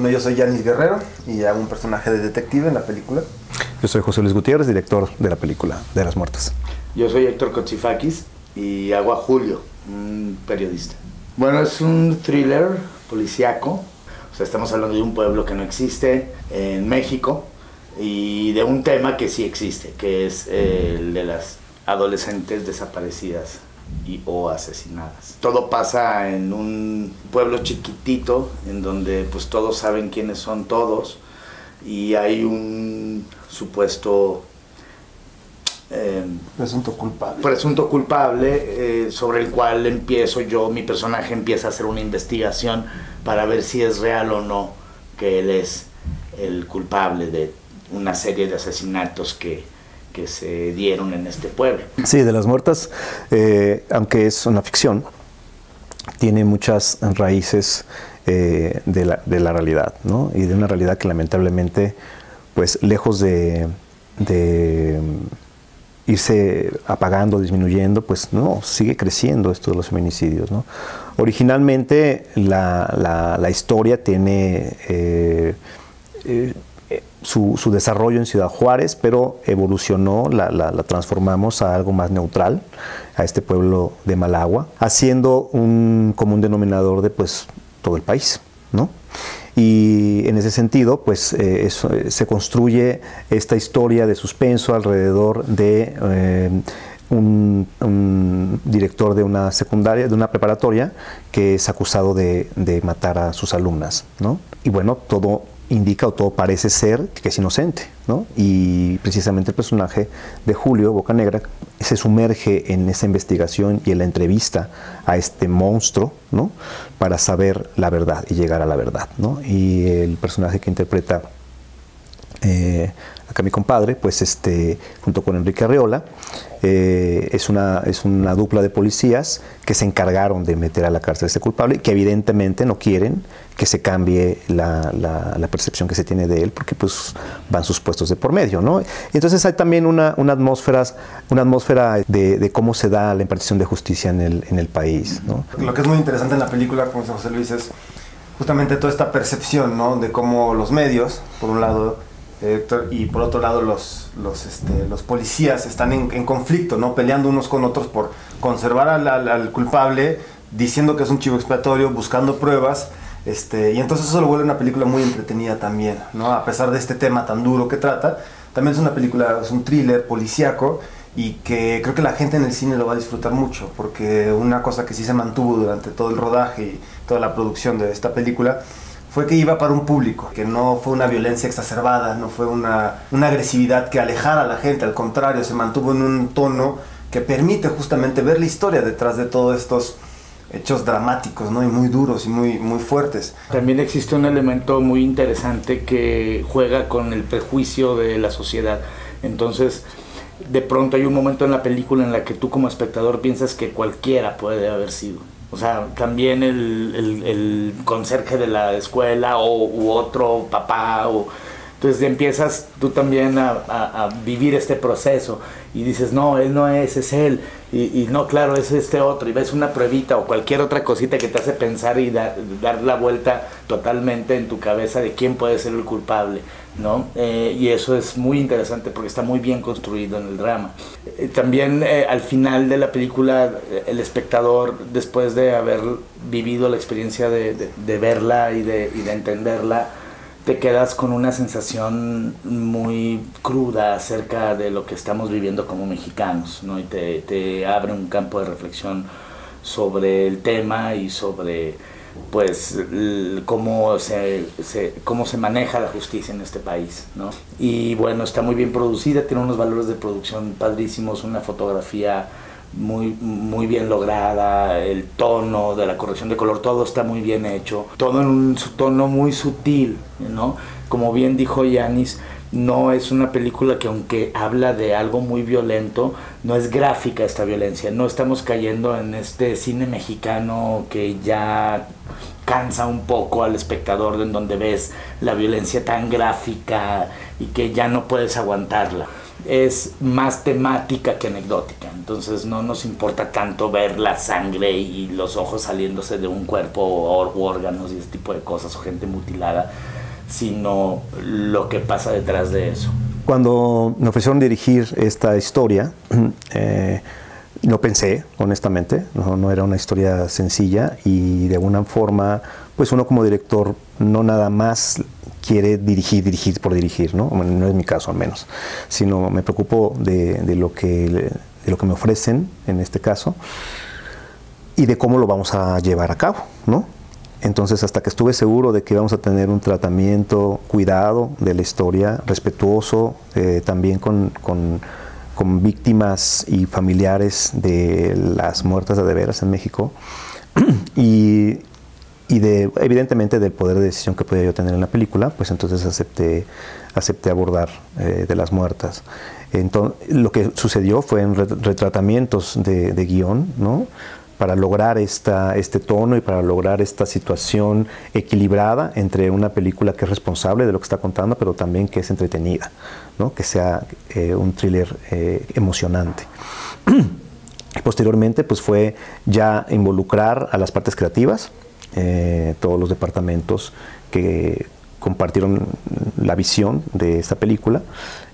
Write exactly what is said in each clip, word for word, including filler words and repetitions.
Bueno, yo soy Ianis Guerrero y hago un personaje de detective en la película. Yo soy José Luis Gutiérrez, director de la película De las Muertas. Yo soy Héctor Kotsifakis y hago a Julio, un periodista. Bueno, es un thriller policíaco. O sea, estamos hablando de un pueblo que no existe en México y de un tema que sí existe, que es el de las adolescentes desaparecidas y o asesinadas. Todo pasa en un pueblo chiquitito en donde pues todos saben quiénes son todos y hay un supuesto eh, presunto culpable presunto culpable eh, sobre el cual empiezo yo, mi personaje empieza a hacer una investigación para ver si es real o no que él es el culpable de una serie de asesinatos que que se dieron en este pueblo. Sí, De las Muertas, eh, aunque es una ficción, tiene muchas raíces eh, de, la, de la realidad, ¿no? Y de una realidad que lamentablemente, pues lejos de, de irse apagando, disminuyendo, pues no, sigue creciendo esto de los feminicidios, ¿no? Originalmente la, la, la historia tiene... Eh, eh, Su, su desarrollo en Ciudad Juárez, pero evolucionó, la, la, la transformamos a algo más neutral, a este pueblo de Malagua, haciendo un común denominador de pues todo el país, ¿no? Y en ese sentido, pues eh, es, se construye esta historia de suspenso alrededor de eh, un, un director de una secundaria, de una preparatoria, que es acusado de, de matar a sus alumnas, ¿no? Y bueno, todo indica o todo parece ser que es inocente, ¿no? Y precisamente el personaje de Julio Bocanegra se sumerge en esa investigación y en la entrevista a este monstruo, ¿no? Para saber la verdad y llegar a la verdad, ¿no? Y el personaje que interpreta eh, acá mi compadre, pues este, junto con Enrique Arreola, eh, es, una, es una dupla de policías que se encargaron de meter a la cárcel a este culpable y que evidentemente no quieren que se cambie la, la, la percepción que se tiene de él, porque pues van sus puestos de por medio, ¿no? Entonces hay también una, una atmósfera, una atmósfera de, de cómo se da la impartición de justicia en el, en el país, ¿no? Lo que es muy interesante en la película, como José Luis, es justamente toda esta percepción, ¿no? De cómo los medios, por un lado, Héctor, y por otro lado los, los, este, los policías están en, en conflicto, ¿no? Peleando unos con otros por conservar al, al, al culpable, diciendo que es un chivo expiatorio, buscando pruebas, este, y entonces eso lo vuelve una película muy entretenida también, ¿no? A pesar de este tema tan duro que trata, también es una película, es un thriller policíaco y que creo que la gente en el cine lo va a disfrutar mucho, porque una cosa que sí se mantuvo durante todo el rodaje y toda la producción de esta película fue que iba para un público, que no fue una violencia exacerbada, no fue una, una agresividad que alejara a la gente, al contrario, se mantuvo en un tono que permite justamente ver la historia detrás de todos estos hechos dramáticos, ¿no? Y muy duros y muy, muy fuertes. También existe un elemento muy interesante que juega con el prejuicio de la sociedad. Entonces, de pronto hay un momento en la película en la que tú como espectador piensas que cualquiera puede haber sido. O sea, también el, el, el conserje de la escuela o, u otro papá. O, entonces empiezas tú también a, a, a vivir este proceso y dices, no, él no es, es él. Y, y no, claro, es este otro. Y ves una pruebita o cualquier otra cosita que te hace pensar y da, dar la vuelta totalmente en tu cabeza de quién puede ser el culpable, ¿no? Eh, y eso es muy interesante porque está muy bien construido en el drama. Eh, también eh, al final de la película, el espectador, después de haber vivido la experiencia de, de, de verla y de, y de entenderla, te quedas con una sensación muy cruda acerca de lo que estamos viviendo como mexicanos, ¿no? Y te, te abre un campo de reflexión sobre el tema y sobre pues cómo se, se, cómo se maneja la justicia en este país, ¿no? Y bueno, está muy bien producida, tiene unos valores de producción padrísimos, una fotografía muy, muy bien lograda, el tono de la corrección de color, todo está muy bien hecho, todo en un tono muy sutil, ¿no? Como bien dijo Ianis, no es una película que, aunque habla de algo muy violento, no es gráfica esta violencia. No estamos cayendo en este cine mexicano que ya cansa un poco al espectador, en donde ves la violencia tan gráfica y que ya no puedes aguantarla. Es más temática que anecdótica, entonces no nos importa tanto ver la sangre y los ojos saliéndose de un cuerpo o órganos y ese tipo de cosas o gente mutilada. sino lo que pasa detrás de eso. Cuando me ofrecieron dirigir esta historia, eh, lo pensé, honestamente, no, no era una historia sencilla, y de alguna forma, pues uno como director no nada más quiere dirigir, dirigir por dirigir, ¿no? Bueno, no es mi caso al menos, sino me preocupo de, de, lo que, de lo que me ofrecen en este caso y de cómo lo vamos a llevar a cabo, ¿no? Entonces, hasta que estuve seguro de que íbamos a tener un tratamiento cuidado de la historia, respetuoso, eh, también con, con, con víctimas y familiares de las muertas de veras en México, y, y de, evidentemente del poder de decisión que podía yo tener en la película, pues entonces acepté, acepté abordar eh, De las Muertas. Entonces, lo que sucedió fue en retratamientos de, de guión, ¿no?, para lograr esta, este tono y para lograr esta situación equilibrada entre una película que es responsable de lo que está contando, pero también que es entretenida, ¿no?, que sea eh, un thriller eh, emocionante. Posteriormente, pues fue ya involucrar a las partes creativas, eh, todos los departamentos que compartieron la visión de esta película,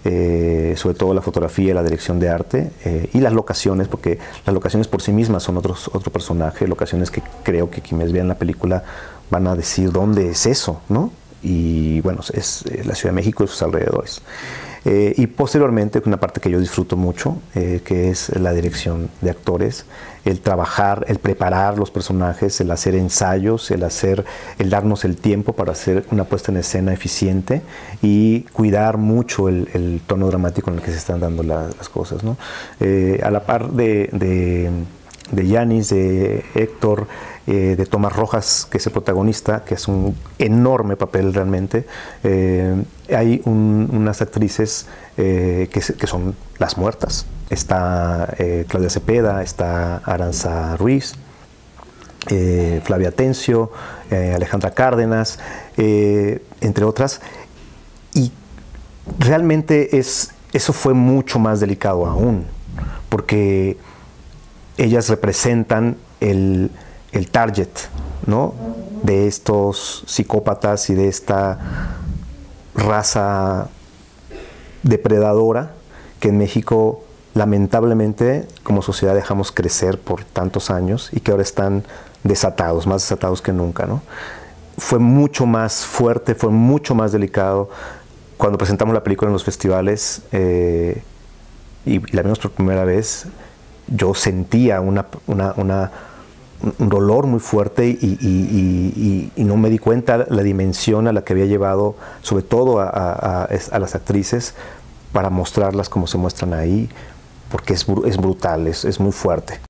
eh, sobre todo la fotografía, la dirección de arte, eh, y las locaciones, porque las locaciones por sí mismas son otros, otro personaje, locaciones que creo que quienes vean la película van a decir dónde es eso, ¿no? Y bueno, es la Ciudad de México y sus alrededores. Eh, y posteriormente, una parte que yo disfruto mucho, eh, que es la dirección de actores, el trabajar, el preparar los personajes, el hacer ensayos, el, hacer, el darnos el tiempo para hacer una puesta en escena eficiente y cuidar mucho el, el tono dramático en el que se están dando la, las cosas, ¿no? Eh, a la par de... de de Ianis, de Héctor, eh, de Tomás Rojas, que es el protagonista, que es un enorme papel realmente. Eh, hay un, unas actrices eh, que, que son las muertas. Está eh, Claudia Cepeda, está Aranza Ruiz, eh, Flavia Tencio, eh, Alejandra Cárdenas, eh, entre otras. Y realmente es, eso fue mucho más delicado aún, porque ellas representan el, el target, ¿no?, de estos psicópatas y de esta raza depredadora que en México lamentablemente como sociedad dejamos crecer por tantos años y que ahora están desatados, más desatados que nunca, ¿no? Fue mucho más fuerte, fue mucho más delicado. Cuando presentamos la película en los festivales eh, y, y la vimos por primera vez, yo sentía una, una, una, un dolor muy fuerte y, y, y, y, y no me di cuenta la dimensión a la que había llevado, sobre todo a, a, a, a las actrices, para mostrarlas como se muestran ahí, porque es, es brutal, es, es muy fuerte.